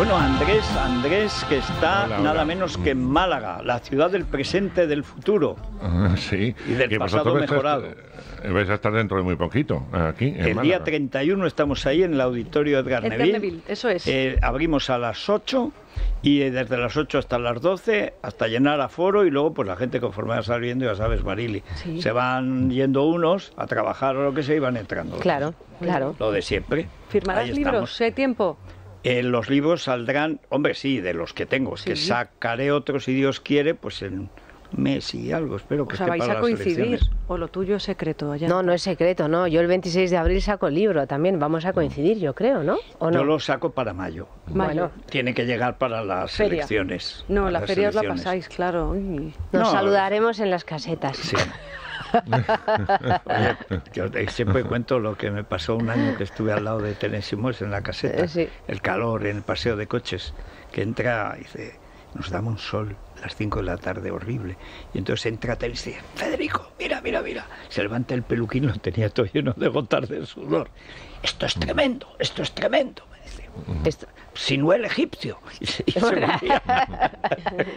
Bueno, Andrés, que está nada menos que en Málaga, la ciudad del presente, del futuro. Sí. Y del pasado mejorado. Vais a estar dentro de muy poquito, aquí, en Málaga. El día 31 estamos ahí en el Auditorio de Edgar Neville. Eso es. Abrimos a las 8 y desde las 8 hasta las 12, hasta llenar aforo, y luego pues la gente conforme va saliendo, ya sabes, Barilli, sí, se van yendo unos a trabajar o lo que sea y van entrando. Claro, claro. Lo de siempre. ¿Firmarás libros? ¿Hay tiempo? Los libros saldrán, hombre, sí, de los que tengo, sí, que sacaré otros, si Dios quiere, pues en mes y algo, espero que esté para las elecciones. O sea, ¿vais a coincidir o lo tuyo es secreto allá? No, no es secreto, no, yo el 26 de abril saco el libro también, vamos a coincidir, yo creo, ¿no? ¿O no? Yo lo saco para mayo. Bueno, tiene que llegar para las elecciones. No, la feria os la pasáis, claro. Uy. Nos saludaremos en las casetas. Sí. Yo siempre cuento lo que me pasó un año que estuve al lado de Tenés y Muel en la caseta, sí, el calor en el paseo de coches, que entra y dice, nos daba un sol a las 5 de la tarde horrible, y entonces entra Tenés y dice, Federico, mira, mira, mira, se levanta el peluquín, lo tenía todo lleno de gotas de sudor, esto es tremendo, esto es tremendo, me dice, esto... Sinuel egipcio.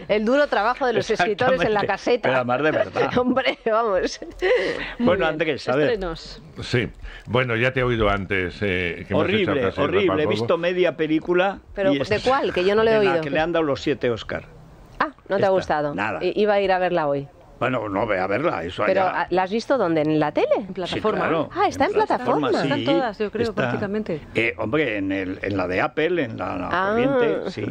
El duro trabajo de los escritores en la caseta. Pero además de verdad. Hombre, vamos. Bueno, Andrés, a ver. Estrenos. Sí. Bueno, ya te he oído antes. Que horrible, horrible. He visto media película. ¿Pero y de cuál? Que yo no le he oído. Que le han dado los 7 Óscar. Ah, ¿no te ha gustado? Nada. Iba a ir a verla hoy. Bueno, no ve a verla, eso allá. ¿Pero la has visto dónde? ¿En la tele? En plataforma. Sí, claro. Ah, está en plataforma. Sí, están todas, yo creo, prácticamente. Hombre, en la de Apple, en la corriente, sí.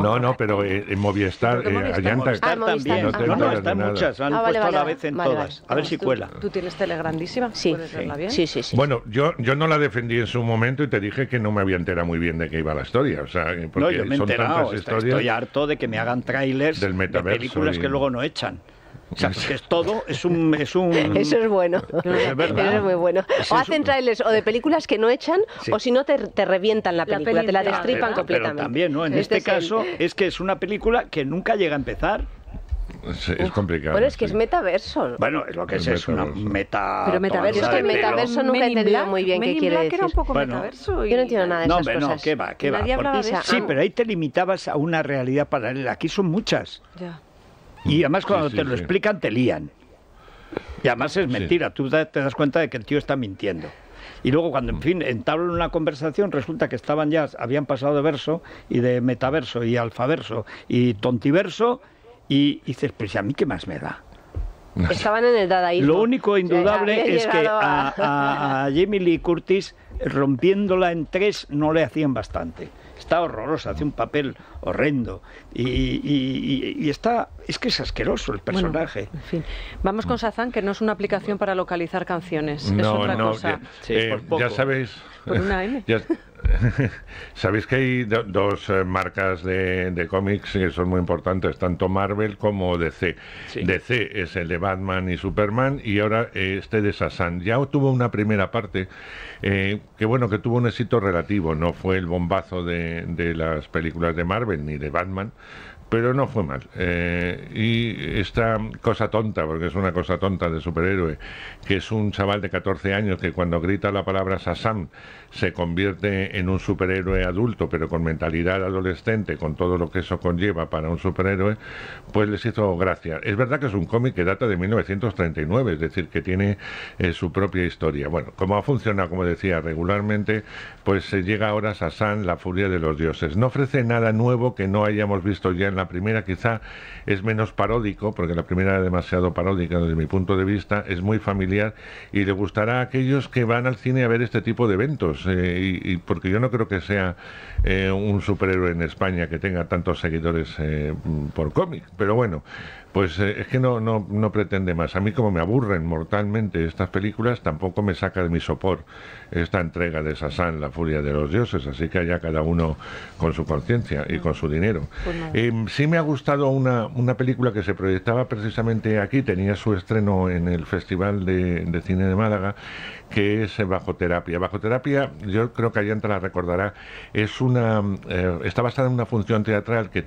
No, no, pero en Movistar, Ayanta. Ah, también. No, están muchas, han puesto a la vez en todas. A ver si cuela. ¿Tú tienes tele grandísima? Sí. Sí, sí, sí. Bueno, yo no la defendí en su momento y te dije que no me había enterado muy bien de qué iba la historia. O sea, no, yo me he enterado. Estoy harto de que me hagan trailers de películas que luego no echan. O sea, que es todo, Eso es bueno, es verdad. Eso es muy bueno. O hacen trailers o de películas que no echan, sí, o si no te revientan la película, te la destripan completamente. Pero también, ¿no? En este caso es que es una película que nunca llega a empezar. Sí, es complicado. Bueno, es que es metaverso. Bueno, lo que es una meta. Pero metaverso es que el metaverso nunca he entendido muy bien qué quiere decir. Era un poco metaverso y... Yo no entiendo nada de esas cosas. No, ¿qué va? ¿Qué va? Sí, pero ahí te limitabas a una realidad paralela. Aquí son muchas. Ya. Y además cuando te lo explican te lían. Y además es mentira, tú te das cuenta de que el tío está mintiendo. Y luego cuando, en fin, entablan una conversación, resulta que estaban ya, habían pasado de verso y de metaverso y alfaverso y tontiverso, y dices, pues ¿y a mí qué más me da? Estaban en el dadaísmo. Lo único indudable es que a Jamie Lee Curtis, rompiéndola en tres, no le hacían bastante. Está horrorosa, hace un papel horrendo y está... Es que es asqueroso el personaje. Bueno, en fin. Vamos con Shazam, que no es una aplicación para localizar canciones. No, es otra cosa. Ya sabéis... Por una M. Sabéis que hay dos marcas de cómics que son muy importantes, tanto Marvel como DC. Sí. DC es el de Batman y Superman, y ahora este de Shazam. Ya tuvo una primera parte que bueno, que tuvo un éxito relativo, no fue el bombazo de las películas de Marvel ni de Batman, pero no fue mal. Y esta cosa tonta, porque es una cosa tonta de superhéroe, que es un chaval de 14 años que cuando grita la palabra Shazam se convierte en un superhéroe adulto, pero con mentalidad adolescente, con todo lo que eso conlleva para un superhéroe, pues les hizo gracia. Es verdad que es un cómic que data de 1939, es decir, que tiene su propia historia. Bueno, como ha funcionado, como decía, regularmente, pues se llega ahora a Shazam, la furia de los dioses. No ofrece nada nuevo que no hayamos visto ya en la primera, quizá es menos paródico, porque la primera era demasiado paródica desde mi punto de vista, es muy familiar y le gustará a aquellos que van al cine a ver este tipo de eventos, porque yo no creo que sea un superhéroe en España que tenga tantos seguidores por cómic, pero bueno, pues es que no pretende más. A mí, como me aburren mortalmente estas películas, tampoco me saca de mi sopor esta entrega de Shazam, la furia de los dioses, así que allá cada uno con su conciencia y con su dinero. Pues sí me ha gustado una película que se proyectaba precisamente aquí, tenía su estreno en el Festival de Cine de Málaga, que es Bajo Terapia. Bajo Terapia, yo creo que Ayanta la recordará, es está basada en una función teatral que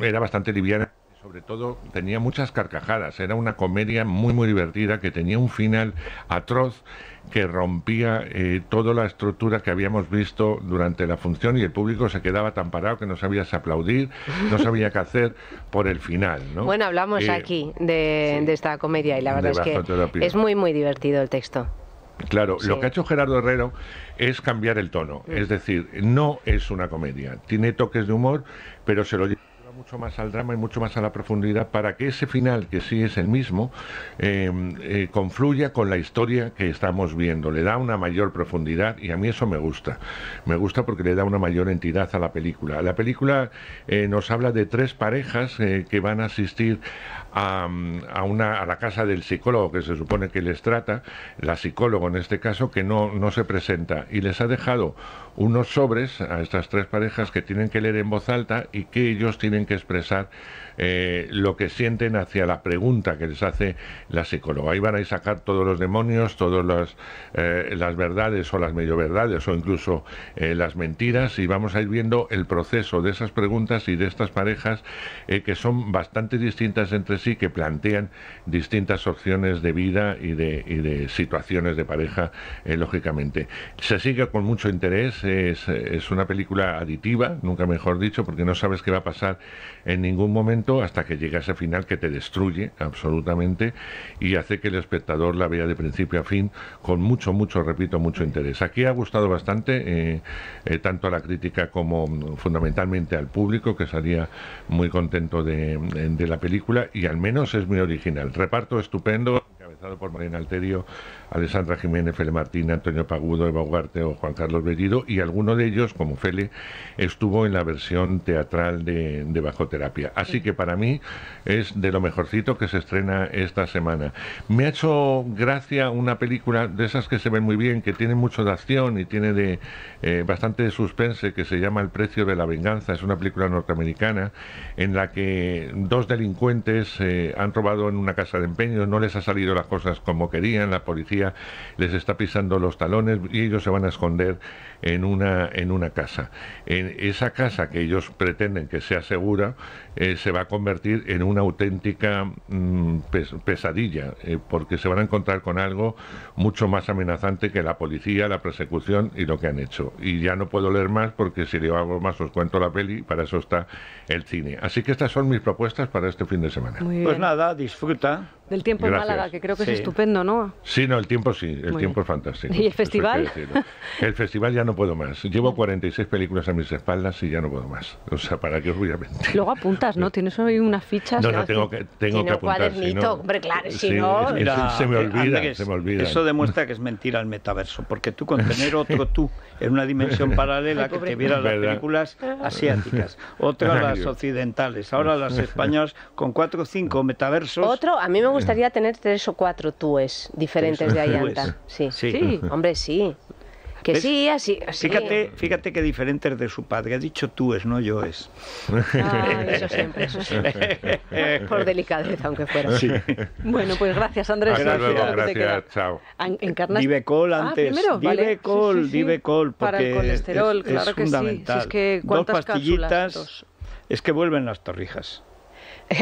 era bastante liviana, sobre todo tenía muchas carcajadas, era una comedia muy muy divertida que tenía un final atroz que rompía toda la estructura que habíamos visto durante la función, y el público se quedaba tan parado que no sabía si aplaudir, no sabía qué hacer por el final, ¿no? Bueno, hablamos aquí de, sí, de esta comedia, y la verdad es que es muy muy divertido el texto. Claro, sí. Lo que ha hecho Gerardo Herrero es cambiar el tono, es decir, no es una comedia, tiene toques de humor, pero se lo lleva mucho más al drama y mucho más a la profundidad para que ese final, que sí es el mismo, confluya con la historia que estamos viendo, le da una mayor profundidad, y a mí eso me gusta porque le da una mayor entidad a la película. La película nos habla de tres parejas que van a asistir a la casa del psicólogo que se supone que les trata, la psicóloga en este caso, que no se presenta, y les ha dejado unos sobres a estas tres parejas que tienen que leer en voz alta y que ellos tienen que expresar lo que sienten hacia la pregunta que les hace la psicóloga. Ahí van a sacar todos los demonios, todas las verdades o las medio verdades o incluso las mentiras, y vamos a ir viendo el proceso de esas preguntas y de estas parejas que son bastante distintas entre sí, que plantean distintas opciones de vida y de situaciones de pareja, lógicamente. Se sigue con mucho interés, es una película aditiva, nunca mejor dicho, porque no sabes qué va a pasar en ningún momento hasta que llega ese final que te destruye absolutamente y hace que el espectador la vea de principio a fin con mucho, mucho, repito, mucho interés. Aquí ha gustado bastante, tanto a la crítica como fundamentalmente al público, que salía muy contento de la película, y al menos es muy original. Reparto estupendo, encabezado por Marina Alterio, Alessandra Jiménez, Fele Martínez, Antonio Pagudo, Eva Ugarte o Juan Carlos Bellido, y alguno de ellos, como Fele, estuvo en la versión teatral de Bajo Terapia. Así que para mí es de lo mejorcito que se estrena esta semana. Me ha hecho gracia una película de esas que se ven muy bien, que tiene mucho de acción y tiene bastante de suspense, que se llama El precio de la venganza. Es una película norteamericana en la que dos delincuentes han robado en una casa de empeños, no les ha salido las cosas como querían, la policía les está pisando los talones y ellos se van a esconder en una casa. En esa casa que ellos pretenden que sea segura se va a convertir en una auténtica pesadilla, porque se van a encontrar con algo mucho más amenazante que la policía, la persecución y lo que han hecho. Y ya no puedo leer más porque si leo algo más os cuento la peli, para eso está el cine. Así que estas son mis propuestas para este fin de semana. Pues nada, disfruta. Del tiempo en Málaga, que creo que es estupendo, ¿no? Sí, no, el tiempo sí, el tiempo es fantástico. ¿Y el festival? El festival ya no puedo más. Llevo 46 películas a mis espaldas y ya no puedo más. O sea, ¿para qué os voy a mentir? Luego apuntas, ¿no? Tienes hoy unas fichas. No, tengo que apuntar. Cuadernito, si no, hombre, claro, si no... Mira, se me olvida. Eso demuestra que es mentira el metaverso, porque tú con tener otro tú en una dimensión paralela, ay, que te vieras las películas asiáticas, otras las occidentales, ahora las españolas, con 4 o 5 metaversos... Otro, a mí me gustaría tener 3 o 4 túes diferentes de Ayanta. Sí, hombre, sí. Que ¿ves? Sí, así. Fíjate que diferentes de su padre. Ha dicho túes, no yoes. Ah, eso siempre. Por delicadeza, aunque fuera. Sí. Bueno, pues gracias, Andrés. Gracias, chao. Divecol antes. Divecol, para el colesterol, claro que sí. Si es que, 2 pastillitas, es que vuelven las torrijas.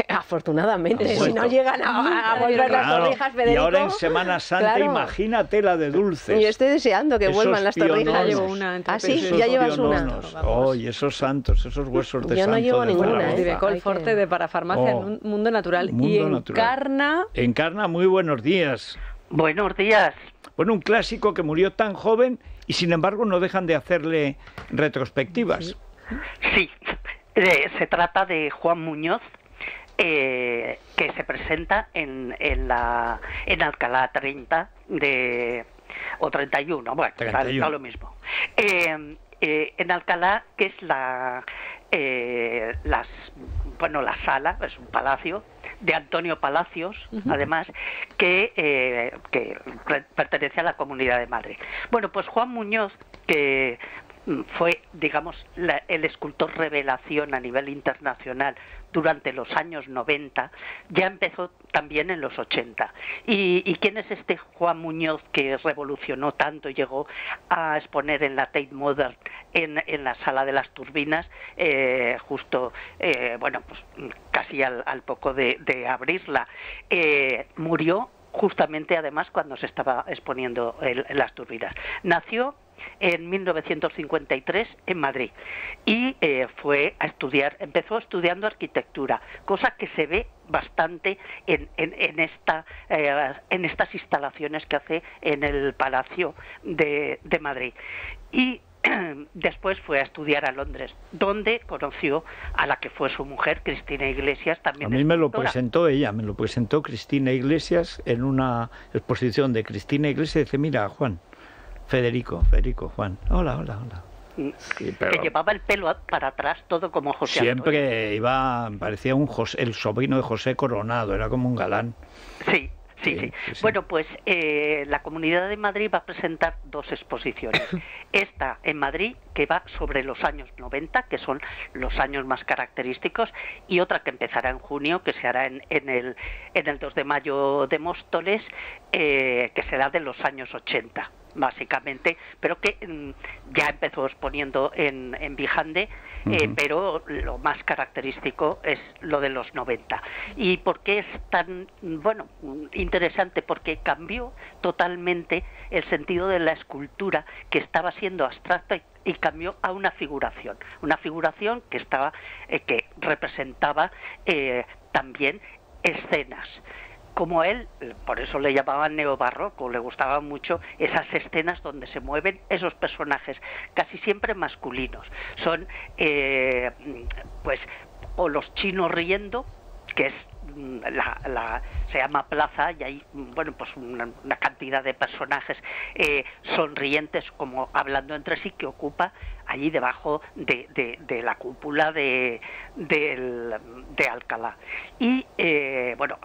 Afortunadamente, si no llegan a volver las torrijas, Federico. Y ahora en Semana Santa, imagínate la de dulces. Yo estoy deseando que vuelvan las torrijas. Ya llevo una. Ah, sí, ya llevas una. Oye, esos santos, esos huesos de santo. Yo no llevo ninguna. Divecol Forte de Parafarmacia en un mundo natural. Y Encarna. Encarna, muy buenos días. Buenos días. Bueno, un clásico que murió tan joven y sin embargo no dejan de hacerle retrospectivas. Sí, se trata de Juan Muñoz. Que se presenta en Alcalá 30 o 31, bueno, 31. Está lo mismo. En Alcalá, que es la sala, es un palacio de Antonio Palacios, además, que pertenece a la Comunidad de Madrid. Bueno, pues Juan Muñoz, que fue, digamos, el escultor revelación a nivel internacional durante los años 90, ya empezó también en los 80. ¿Y quién es este Juan Muñoz que revolucionó tanto y llegó a exponer en la Tate Modern en la sala de las Turbinas, justo, bueno, pues casi al poco de abrirla. Murió justamente, además, cuando se estaba exponiendo en las Turbinas. Nació en 1953 en Madrid y fue a estudiar, empezó estudiando arquitectura, cosa que se ve bastante en estas instalaciones que hace en el Palacio de Madrid. Y después fue a estudiar a Londres, donde conoció a la que fue su mujer, Cristina Iglesias, también. A mí me lo presentó ella, me lo presentó Cristina Iglesias en una exposición de Cristina Iglesias. Dice, mira, Juan, Federico, Juan, hola. Sí, pero que llevaba el pelo para atrás, todo como José Antonio. Siempre iba, parecía un José, el sobrino de José Coronado, era como un galán. Sí. Bueno, pues la Comunidad de Madrid va a presentar dos exposiciones. Esta en Madrid, que va sobre los años 90, que son los años más característicos, y otra que empezará en junio, que se hará en el 2 de mayo de Móstoles, que será de los años 80. Básicamente, pero que ya empezó exponiendo en Vijande, pero lo más característico es lo de los 90. ¿Y por qué es tan, bueno, interesante? Porque cambió totalmente el sentido de la escultura, que estaba siendo abstracta, y cambió a una figuración que estaba que representaba también escenas. Como él, por eso le llamaban neobarroco, le gustaban mucho esas escenas donde se mueven esos personajes, casi siempre masculinos. Son, pues, o los chinos riendo, que es se llama Plaza, y hay, bueno, pues una cantidad de personajes sonrientes, como hablando entre sí, que ocupa allí debajo de la cúpula de Alcalá. Y bueno,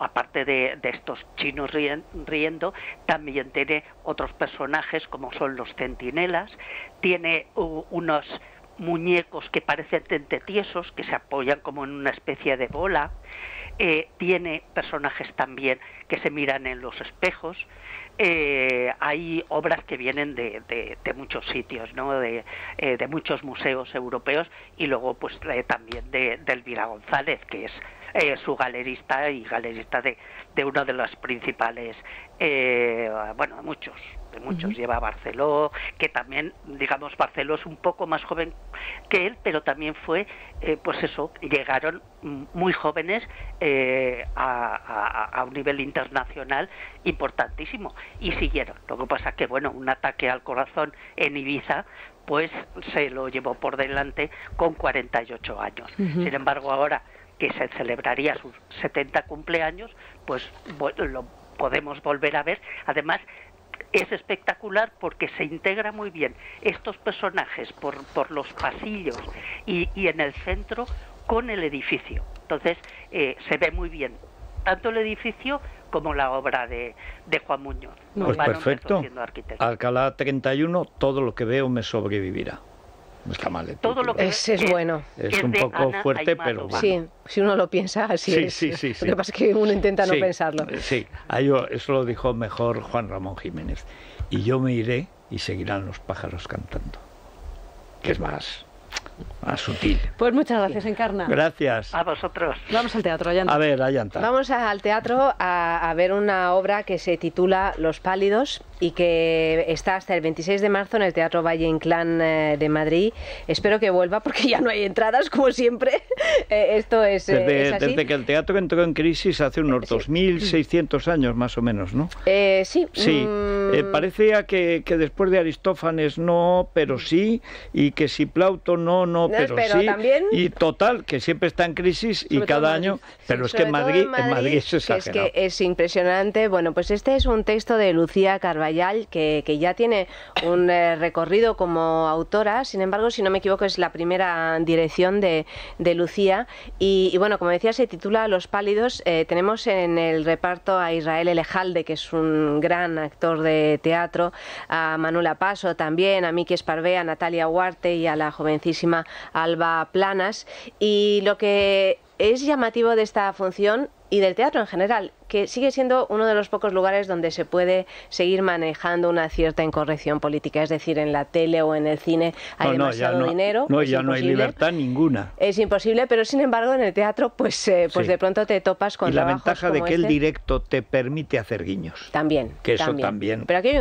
aparte de estos chinos riendo, también tiene otros personajes como son los centinelas, tiene unos muñecos que parecen tentetiesos, que se apoyan como en una especie de bola. Tiene personajes también que se miran en los espejos. Hay obras que vienen de muchos sitios, ¿no? De muchos museos europeos, y luego pues también de Elvira González, que es su galerista y galerista de uno de los principales, bueno, de muchos. Lleva a Barceló, que también, digamos, Barceló es un poco más joven que él, pero también fue, pues eso, llegaron muy jóvenes a un nivel internacional importantísimo, y siguieron. Lo que pasa que, bueno, un ataque al corazón en Ibiza, pues se lo llevó por delante con 48 años. Sin embargo, ahora que se celebraría sus 70 cumpleaños, pues lo podemos volver a ver. Además, es espectacular porque se integra muy bien estos personajes por los pasillos y en el centro con el edificio. Entonces, se ve muy bien tanto el edificio como la obra de Juan Muñoz. Pues perfecto. Alcalá 31, todo lo que veo me sobrevivirá. No está mal. Todo lo que es bueno. Es un poco Ana fuerte, Aymar, pero bueno. Sí, si uno lo piensa, así sí, es. Sí. Lo que pasa es que uno intenta no pensarlo. Sí, eso lo dijo mejor Juan Ramón Jiménez. Y yo me iré y seguirán los pájaros cantando. Que es más sutil. Pues muchas gracias, Encarna. Gracias. A vosotros. Vamos al teatro, Ayanta. A ver, Ayanta. Vamos al teatro a ver una obra que se titula Los Pálidos y que está hasta el 26 de marzo en el Teatro Valle-Inclán de Madrid. Espero que vuelva porque ya no hay entradas, como siempre. Esto es, es así. Desde que el teatro entró en crisis hace unos 2.600 años más o menos, ¿no? Sí. Parecía que después de Aristófanes no, pero sí, y que si Plauto no, pero sí, también, y total, que siempre está en crisis y cada año, pero es que en Madrid es exagerado. Es que es impresionante. Bueno, pues este es un texto de Lucía Carballal, que ya tiene un recorrido como autora, sin embargo, si no me equivoco, es la primera dirección de Lucía, y bueno, como decía, se titula Los Pálidos. Tenemos en el reparto a Israel Elejalde, que es un gran actor de teatro, a Manuela Paso también, a Miki Esparvé, a Natalia Ugarte y a la jovencísima Alba Planas. Y lo que es llamativo de esta función y del teatro en general, que sigue siendo uno de los pocos lugares donde se puede seguir manejando una cierta incorrección política, es decir, en la tele o en el cine hay demasiado dinero. No, ya no hay libertad ninguna. Es imposible, pero sin embargo en el teatro pues de pronto te topas con trabajos como este. Y la ventaja de que el directo te permite hacer guiños. También. Que eso también. Pero aquí hay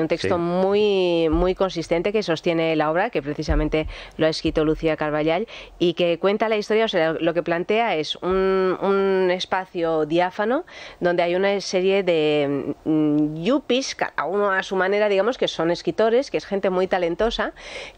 un texto muy, muy consistente que sostiene la obra, que precisamente lo ha escrito Lucía Carballal, y que cuenta la historia, o sea, lo que plantea es un espacio diáfano donde hay una serie de yuppies, cada uno a su manera, digamos, que son escritores, que es gente muy talentosa,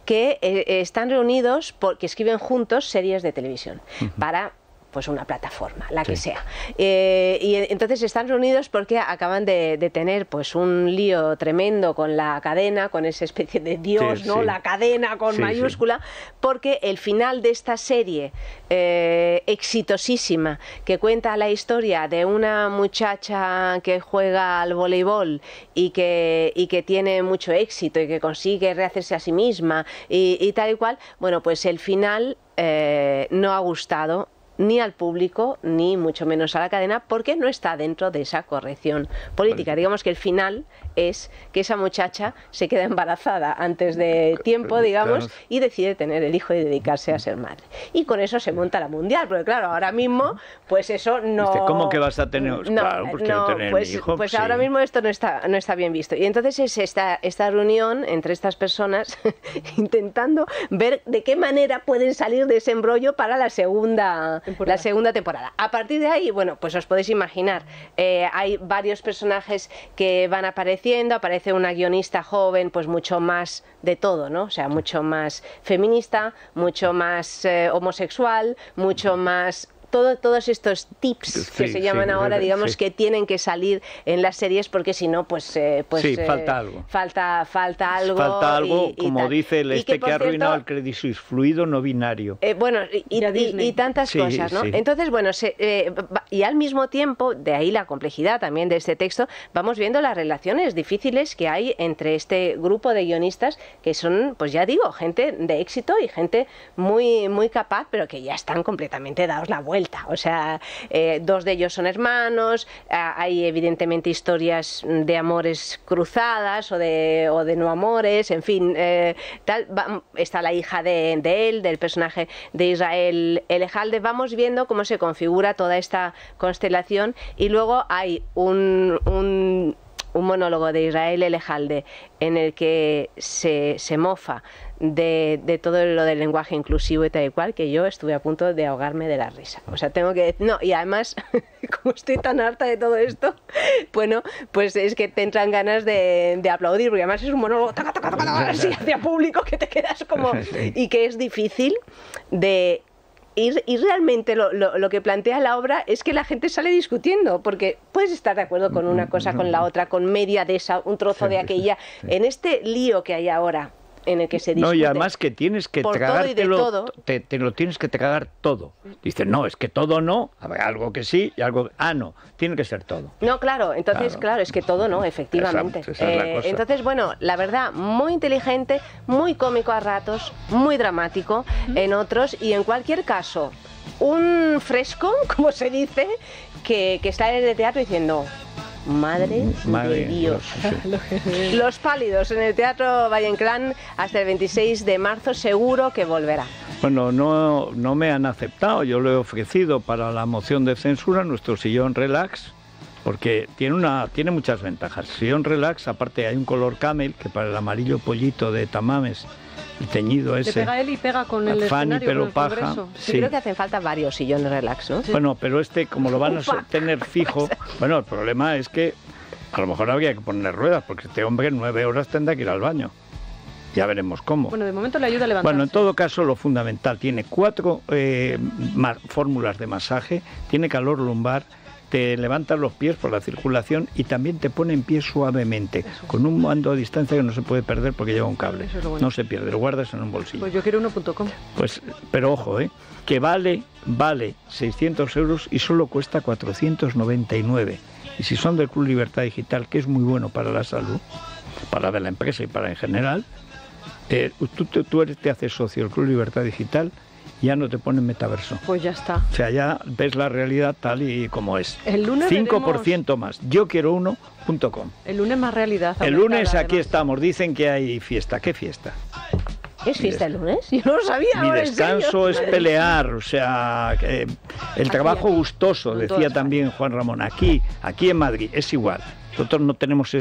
que están reunidos porque escriben juntos series de televisión para pues una plataforma, la que sea. Y entonces están reunidos porque acaban de tener pues un lío tremendo con la cadena, con esa especie de dios, ¿no? La cadena con mayúscula, porque el final de esta serie exitosísima, que cuenta la historia de una muchacha que juega al voleibol y que tiene mucho éxito y que consigue rehacerse a sí misma y tal y cual, bueno, pues el final no ha gustado ni al público, ni mucho menos a la cadena, porque no está dentro de esa corrección política. Digamos que el final es que esa muchacha se queda embarazada antes de tiempo, digamos, y decide tener el hijo y dedicarse a ser madre. Y con eso se monta la mundial, porque claro, ahora mismo, pues eso no... ¿Cómo que vas a tener? No, claro, pues no, tener pues, hijo, pues ahora mismo esto no está bien visto. Y entonces es esta reunión entre estas personas intentando ver de qué manera pueden salir de ese embrollo para la segunda temporada. A partir de ahí, bueno, pues os podéis imaginar, hay varios personajes que van apareciendo, aparece una guionista joven, pues mucho más de todo, ¿no? O sea, mucho más feminista, mucho más homosexual, mucho más... Todos estos tips que se llaman ahora, digamos, que tienen que salir en las series porque si no, pues falta algo. Falta algo. Falta algo, y como dice el que ha arruinado el Credit Suisse, fluido no binario. Bueno, y tantas cosas, ¿no? Sí. Entonces, bueno, y al mismo tiempo, de ahí la complejidad también de este texto, vamos viendo las relaciones difíciles que hay entre este grupo de guionistas que son, pues ya digo, gente de éxito y gente muy, muy capaz, pero que ya están completamente dados la vuelta. O sea, dos de ellos son hermanos, hay evidentemente historias de amores cruzadas o de no amores, en fin, está la hija de él, del personaje de Israel Elejalde. Vamos viendo cómo se configura toda esta constelación y luego hay un monólogo de Israel Elejalde en el que se mofa de todo lo del lenguaje inclusivo y tal y cual, que yo estuve a punto de ahogarme de la risa. O sea, tengo que decir... No, y además, como estoy tan harta de todo esto, bueno, pues es que te entran ganas de aplaudir, porque además es un monólogo así hacia público que te quedas como... Y que es difícil de... Y realmente lo que plantea la obra es que la gente sale discutiendo, porque puedes estar de acuerdo con una cosa, con la otra, con media de esa, un trozo de aquella. En este lío que hay ahora, en el que se discute. No, y además que tienes que tragártelo, te lo tienes que tragar todo. Dices, no, es que todo no, habrá algo que sí y algo... Ah, no, tiene que ser todo. No, claro, entonces, claro es que todo no, efectivamente. Esa es la cosa. Entonces, bueno, la verdad, muy inteligente, muy cómico a ratos, muy dramático en otros, y en cualquier caso, un fresco, como se dice, que está en el teatro diciendo... Madre de Dios. Los Pálidos en el Teatro Valle-Inclán hasta el 26 de marzo seguro que volverá. Bueno, no me han aceptado, yo lo he ofrecido para la moción de censura, nuestro sillón relax, porque tiene muchas ventajas. Sillón relax, aparte hay un color camel, que para el amarillo pollito de Tamames, el teñido ese. Te pega él y pega con el Fanny, pero el paja. Sí. Creo que hacen falta varios sillones relax, ¿no? Sí. Bueno, pero como lo van a tener fijo... Bueno, el problema es que a lo mejor habría que poner ruedas, porque este hombre en 9 horas tendrá que ir al baño. Ya veremos cómo. Bueno, de momento le ayuda a levantarse. Bueno, en todo caso, lo fundamental. Tiene 4 fórmulas de masaje, tiene calor lumbar, te levantas los pies por la circulación y también te pone en pie suavemente, con un mando a distancia que no se puede perder porque lleva un cable. Es bueno. No se pierde, lo guardas en un bolsillo. Pues yo quiero uno.com. Pues, pero ojo, que vale 600 euros y solo cuesta 499. Y si son del Club Libertad Digital, que es muy bueno para la salud, para la empresa y para en general, tú te haces socio del Club Libertad Digital ya no te ponen metaverso. Pues ya está. O sea, ya ves la realidad tal y como es. El lunes 5% veremos... más. Yo quiero uno.com. El lunes más realidad. El lunes aquí estamos. Dicen que hay fiesta. ¿Qué fiesta? ¿Es fiesta el lunes? Yo no lo sabía. Mi descanso es pelear, o sea, el trabajo gustoso, decía también Juan Ramón. Aquí en Madrid es igual. Nosotros no tenemos,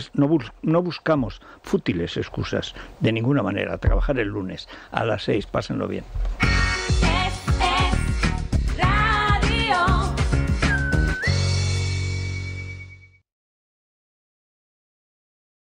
no buscamos fútiles excusas de ninguna manera. Trabajar el lunes a las 6, pásenlo bien.